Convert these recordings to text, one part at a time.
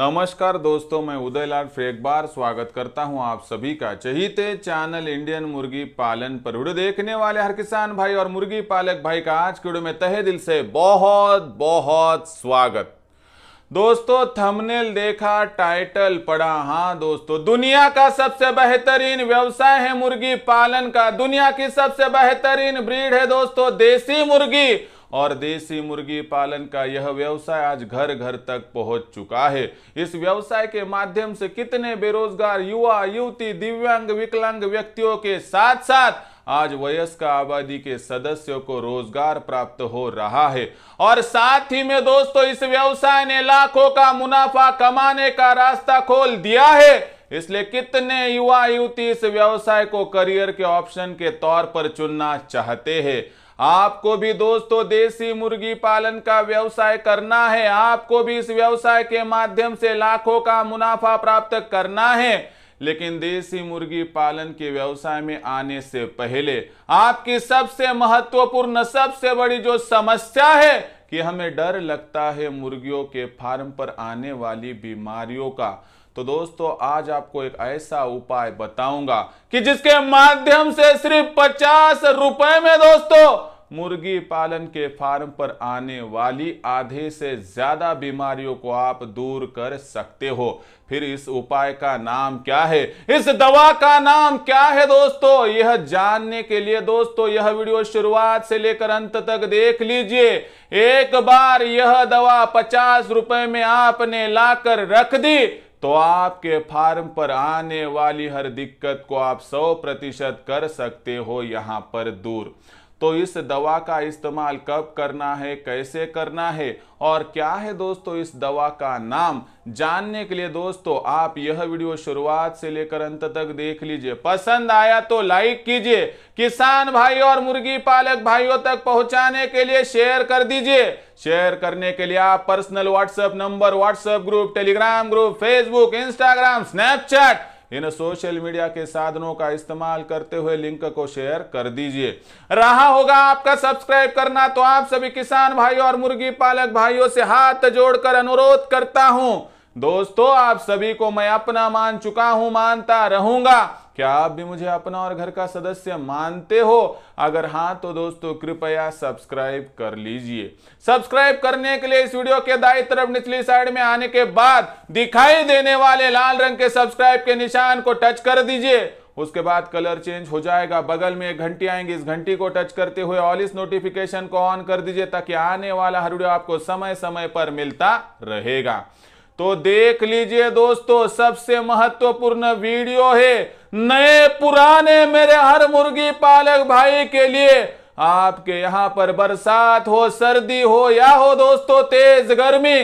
नमस्कार दोस्तों, मैं उदय लाड फिर एक बार स्वागत करता हूं आप सभी का चहीते चैनल इंडियन मुर्गी पालन पर। वीडियो देखने वाले हर किसान भाई और मुर्गी पालक भाई का आज के वीडियो में तहे दिल से बहुत बहुत स्वागत। दोस्तों, थंबनेल देखा, टाइटल पढ़ा, हाँ दोस्तों, दुनिया का सबसे बेहतरीन व्यवसाय है मुर्गी पालन का। दुनिया की सबसे बेहतरीन ब्रीड है दोस्तों देसी मुर्गी, और देसी मुर्गी पालन का यह व्यवसाय आज घर घर तक पहुंच चुका है। इस व्यवसाय के माध्यम से कितने बेरोजगार युवा युवती, दिव्यांग, विकलांग व्यक्तियों के साथ साथ आज वयस्क आबादी के सदस्यों को रोजगार प्राप्त हो रहा है। और साथ ही में दोस्तों, इस व्यवसाय ने लाखों का मुनाफा कमाने का रास्ता खोल दिया है। इसलिए कितने युवा युवती इस व्यवसाय को करियर के ऑप्शन के तौर पर चुनना चाहते हैं। आपको भी दोस्तों देसी मुर्गी पालन का व्यवसाय करना है, आपको भी इस व्यवसाय के माध्यम से लाखों का मुनाफा प्राप्त करना है, लेकिन देसी मुर्गी पालन के व्यवसाय में आने से पहले आपकी सबसे महत्वपूर्ण, सबसे बड़ी जो समस्या है कि हमें डर लगता है मुर्गियों के फार्म पर आने वाली बीमारियों का। तो दोस्तों, आज आपको एक ऐसा उपाय बताऊंगा कि जिसके माध्यम से सिर्फ 50 रुपए में दोस्तों मुर्गी पालन के फार्म पर आने वाली आधे से ज्यादा बीमारियों को आप दूर कर सकते हो। फिर इस उपाय का नाम क्या है, इस दवा का नाम क्या है दोस्तों, यह जानने के लिए दोस्तों यह वीडियो शुरुआत से लेकर अंत तक देख लीजिए। एक बार यह दवा 50 रुपए में आपने लाकर रख दी तो आपके फार्म पर आने वाली हर दिक्कत को आप 100% कर सकते हो यहाँ पर दूर। तो इस दवा का इस्तेमाल कब करना है, कैसे करना है और क्या है दोस्तों इस दवा का नाम, जानने के लिए दोस्तों आप यह वीडियो शुरुआत से लेकर अंत तक देख लीजिए। पसंद आया तो लाइक कीजिए, किसान भाई और मुर्गी पालक भाइयों तक पहुंचाने के लिए शेयर कर दीजिए। शेयर करने के लिए आप personal WhatsApp number, WhatsApp group, Telegram group, Facebook, Instagram, Snapchat, इन सोशल मीडिया के साधनों का इस्तेमाल करते हुए लिंक को शेयर कर दीजिए। रहा होगा आपका सब्सक्राइब करना, तो आप सभी किसान भाई और मुर्गी पालक भाइयों से हाथ जोड़कर अनुरोध करता हूं। दोस्तों, आप सभी को मैं अपना मान चुका हूं, मानता रहूंगा। क्या आप भी मुझे अपना और घर का सदस्य मानते हो? अगर हां तो दोस्तों कृपया सब्सक्राइब कर लीजिए। सब्सक्राइब करने के लिए इस वीडियो के दाईं तरफ निचली साइड में आने के बाद दिखाई देने वाले लाल रंग के सब्सक्राइब के निशान को टच कर दीजिए। उसके बाद कलर चेंज हो जाएगा, बगल में एक घंटी आएंगी, इस घंटी को टच करते हुए ऑल इस नोटिफिकेशन को ऑन कर दीजिए ताकि आने वाला हर वीडियो आपको समय समय पर मिलता रहेगा। तो देख लीजिए दोस्तों, सबसे महत्वपूर्ण वीडियो है नए पुराने मेरे हर मुर्गी पालक भाई के लिए। आपके यहाँ पर बरसात हो, सर्दी हो या हो दोस्तों तेज गर्मी,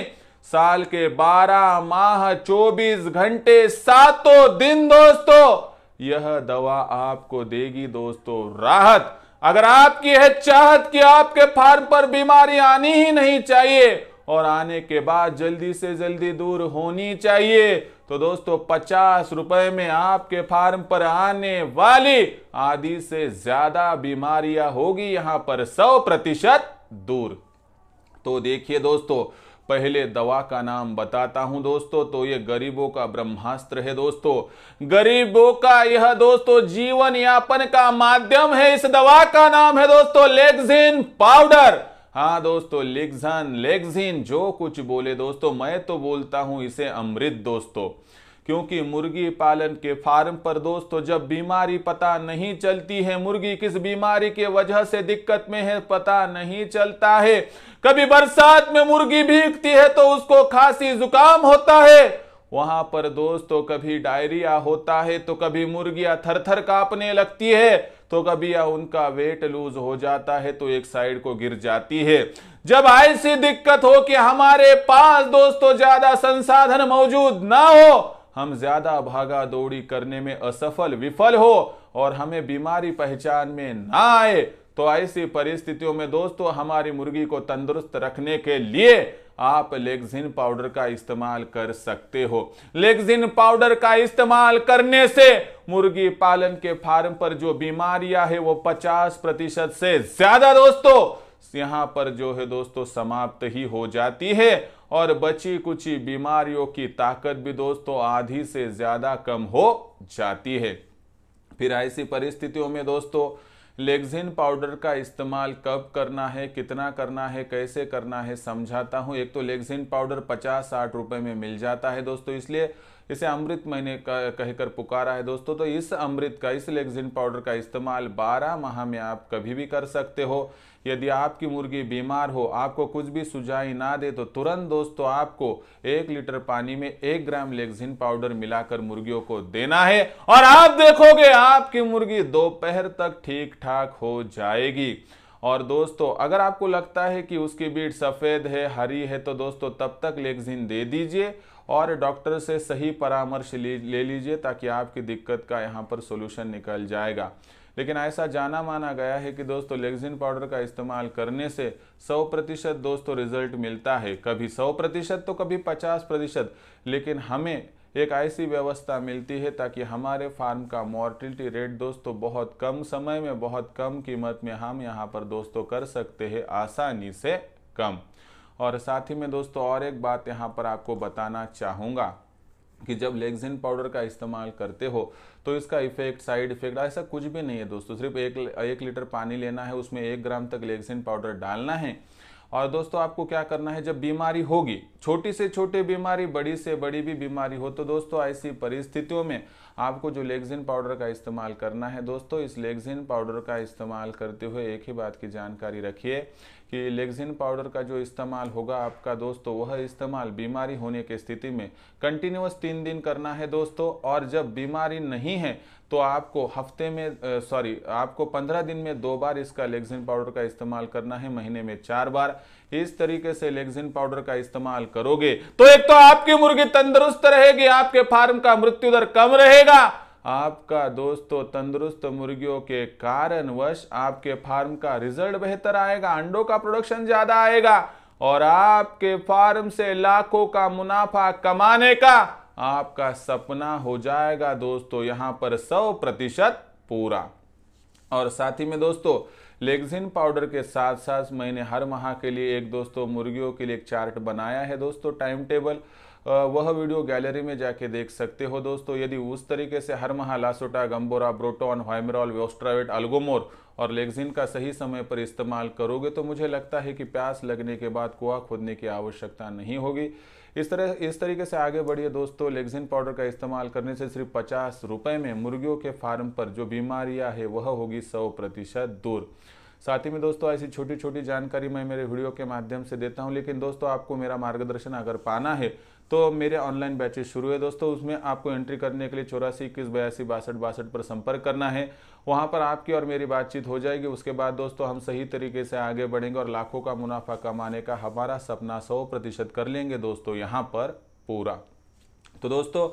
साल के 12 माह 24 घंटे सातों दिन दोस्तों यह दवा आपको देगी दोस्तों राहत। अगर आपकी है चाहत कि आपके फार्म पर बीमारी आनी ही नहीं चाहिए और आने के बाद जल्दी से जल्दी दूर होनी चाहिए, तो दोस्तों 50 रुपए में आपके फार्म पर आने वाली आधी से ज्यादा बीमारियां होगी यहाँ पर 100% दूर। तो देखिए दोस्तों, पहले दवा का नाम बताता हूं दोस्तों। तो ये गरीबों का ब्रह्मास्त्र है दोस्तों, गरीबों का यह दोस्तों जीवन यापन का माध्यम है। इस दवा का नाम है दोस्तों लेगजिन पाउडर। हाँ दोस्तों, लेगजिन जो कुछ बोले दोस्तों, मैं तो बोलता हूं इसे अमृत दोस्तों, क्योंकि मुर्गी पालन के फार्म पर दोस्तों जब बीमारी पता नहीं चलती है, मुर्गी किस बीमारी के वजह से दिक्कत में है पता नहीं चलता है, कभी बरसात में मुर्गी भीगती है तो उसको खांसी जुकाम होता है, वहां पर दोस्तों कभी डायरिया होता है, तो कभी मुर्गियां थर-थर कांपने लगती है, तो कभी या उनका वेट लूज हो जाता है तो एक साइड को गिर जाती है। जब ऐसी दिक्कत हो कि हमारे पास दोस्तों ज्यादा संसाधन मौजूद ना हो, हम ज्यादा भागा दौड़ी करने में असफल विफल हो और हमें बीमारी पहचान में ना आए, तो ऐसी परिस्थितियों में दोस्तों हमारी मुर्गी को तंदुरुस्त रखने के लिए आप लेगजिन पाउडर का इस्तेमाल कर सकते हो। लेगजिन पाउडर का इस्तेमाल करने से मुर्गी पालन के फार्म पर जो बीमारियां है वो 50% से ज्यादा दोस्तों यहाँ पर जो है दोस्तों समाप्त ही हो जाती है और बची कुछ बीमारियों की ताकत भी दोस्तों आधी से ज़्यादा कम हो जाती है। फिर ऐसी परिस्थितियों में दोस्तों लेगजिन पाउडर का इस्तेमाल कब करना है, कितना करना है, कैसे करना है, समझाता हूँ। एक तो लेगजिन पाउडर 50-60 रुपये में मिल जाता है दोस्तों, इसलिए इसे अमृत महीने का कहकर पुकारा है दोस्तों। तो इस अमृत का, इस लेगजिन पाउडर का इस्तेमाल 12 माह में आप कभी भी कर सकते हो। यदि आपकी मुर्गी बीमार हो, आपको कुछ भी सुझाई ना दे, तो तुरंत दोस्तों आपको 1 लीटर पानी में 1 ग्राम लेगजिन पाउडर मिलाकर मुर्गियों को देना है और आप देखोगे आपकी मुर्गी दोपहर तक ठीक ठाक हो जाएगी। और दोस्तों अगर आपको लगता है कि उसकी बीट सफ़ेद है, हरी है, तो दोस्तों तब तक लेगजिन दे दीजिए और डॉक्टर से सही परामर्श ले लीजिए ताकि आपकी दिक्कत का यहाँ पर सॉल्यूशन निकल जाएगा। लेकिन ऐसा जाना माना गया है कि दोस्तों लेगजिन पाउडर का इस्तेमाल करने से 100% दोस्तों रिजल्ट मिलता है, कभी 100% तो कभी 50%। लेकिन हमें एक ऐसी व्यवस्था मिलती है ताकि हमारे फार्म का मॉर्टिलिटी रेट दोस्तों बहुत कम समय में, बहुत कम कीमत में हम यहाँ पर दोस्तों कर सकते हैं, आसानी से कम। और साथ ही में दोस्तों और एक बात यहाँ पर आपको बताना चाहूँगा कि जब लेगजिन पाउडर का इस्तेमाल करते हो तो इसका इफेक्ट, साइड इफेक्ट ऐसा कुछ भी नहीं है दोस्तों। सिर्फ एक लीटर पानी लेना है, उसमें 1 ग्राम तक लेगजिन पाउडर डालना है। और दोस्तों आपको क्या करना है, जब बीमारी होगी, छोटी से छोटी बीमारी, बड़ी से बड़ी भी बीमारी हो, तो दोस्तों ऐसी परिस्थितियों में आपको जो लेगजिन पाउडर का इस्तेमाल करना है दोस्तों, इस लेगजिन पाउडर का इस्तेमाल करते हुए एक ही बात की जानकारी रखिए कि लेगजिन पाउडर का जो इस्तेमाल होगा आपका दोस्तों, वह इस्तेमाल बीमारी होने की स्थिति में कंटिन्यूस 3 दिन करना है दोस्तों। और जब बीमारी नहीं है तो आपको आपको 15 दिन में 2 बार इसका लेगजिन पाउडर का इस्तेमाल करना है, महीने में 4 बार। इस तरीके से लेगजिन पाउडर का इस्तेमाल करोगे तो एक तो आपकी मुर्गी तंदुरुस्त रहेगी, आपके फार्म का मृत्यु दर कम रहेगा। आपका दोस्तों तंदुरुस्त मुर्गियों के कारणवश आपके फार्म का रिजल्ट बेहतर आएगा, अंडों का प्रोडक्शन ज्यादा आएगा और आपके फार्म से लाखों का मुनाफा कमाने का आपका सपना हो जाएगा दोस्तों, यहाँ पर 100% पूरा। और साथ ही में दोस्तों लेगजिन पाउडर के साथ साथ मैंने हर माह के लिए एक दोस्तों मुर्गियों के लिए एक चार्ट बनाया है दोस्तों, टाइम टेबल, वह वीडियो गैलरी में जाके देख सकते हो दोस्तों। यदि उस तरीके से हर माह लासोटा, गंबोरा, ब्रोटॉन, वाइमरॉल, वेस्ट्रावेट, अल्गोमोर और लेगजिन का सही समय पर इस्तेमाल करोगे तो मुझे लगता है कि प्यास लगने के बाद कुआं खोदने की आवश्यकता नहीं होगी। इस तरीके से आगे बढ़िए दोस्तों। लेगजिन पाउडर का इस्तेमाल करने से सिर्फ 50 रुपये में मुर्गियों के फार्म पर जो बीमारियां है वह होगी 100% दूर। साथ ही में दोस्तों ऐसी छोटी छोटी जानकारी मैं मेरे वीडियो के माध्यम से देता हूं। लेकिन दोस्तों आपको मेरा मार्गदर्शन अगर पाना है तो मेरे ऑनलाइन बैचेज शुरू है दोस्तों, उसमें आपको एंट्री करने के लिए 8421826262 पर संपर्क करना है। वहां पर आपकी और मेरी बातचीत हो जाएगी। उसके बाद दोस्तों हम सही तरीके से आगे बढ़ेंगे और लाखों का मुनाफा कमाने का हमारा सपना 100% कर लेंगे दोस्तों, यहाँ पर पूरा। तो दोस्तों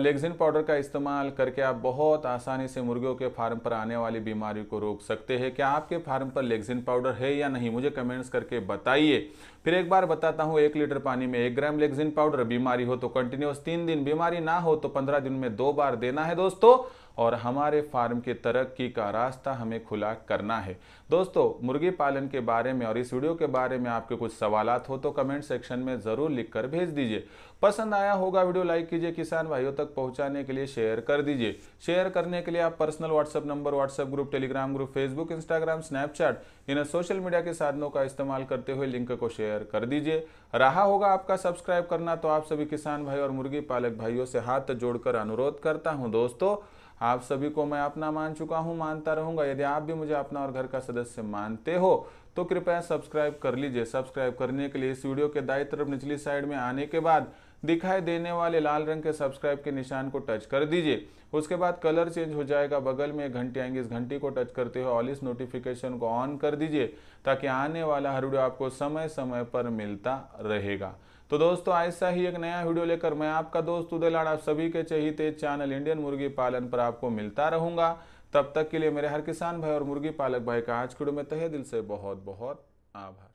लेगजिन पाउडर का इस्तेमाल करके आप बहुत आसानी से मुर्गियों के फार्म पर आने वाली बीमारी को रोक सकते हैं। क्या आपके फार्म पर लेगजिन पाउडर है या नहीं, मुझे कमेंट्स करके बताइए। फिर एक बार बताता हूँ, 1 लीटर पानी में 1 ग्राम लेगजिन पाउडर, बीमारी हो तो कंटिन्यूस 3 दिन, बीमारी ना हो तो 15 दिन में 2 बार देना है दोस्तों। और हमारे फार्म के तरक्की का रास्ता हमें खुला करना है दोस्तों। मुर्गी पालन के बारे में और इस वीडियो के बारे में आपके कुछ सवालात हो तो कमेंट सेक्शन में ज़रूर लिखकर भेज दीजिए। पसंद आया होगा वीडियो लाइक कीजिए, किसान भाइयों तक पहुंचाने के लिए शेयर कर दीजिए। शेयर करने के लिए आप personal WhatsApp number, WhatsApp group, Telegram group, Facebook, Instagram, Snapchat, इन सोशल मीडिया के साधनों का इस्तेमाल करते हुए लिंक को शेयर कर दीजिए। रहा होगा आपका सब्सक्राइब करना, तो आप सभी किसान भाई और मुर्गी पालक भाइयों से हाथ जोड़कर अनुरोध करता हूँ दोस्तों, आप सभी को मैं अपना मान चुका हूं, मानता रहूंगा। यदि आप भी मुझे अपना और घर का सदस्य मानते हो तो कृपया सब्सक्राइब कर लीजिए। सब्सक्राइब करने के लिए इस वीडियो के दाईं तरफ निचली साइड में आने के बाद दिखाई देने वाले लाल रंग के सब्सक्राइब के निशान को टच कर दीजिए। उसके बाद कलर चेंज हो जाएगा, बगल में 1 घंटी आएंगी, इस घंटी को टच करते हुए ऑल इस नोटिफिकेशन को ऑन कर दीजिए ताकि आने वाला हर वीडियो आपको समय समय पर मिलता रहेगा। तो दोस्तों ऐसा ही एक नया वीडियो लेकर मैं आपका दोस्त उदय लाड आप सभी के चहेते चैनल इंडियन मुर्गी पालन पर आपको मिलता रहूंगा। तब तक के लिए मेरे हर किसान भाई और मुर्गी पालक भाई का आज के वीडियो में तहे दिल से बहुत बहुत आभार।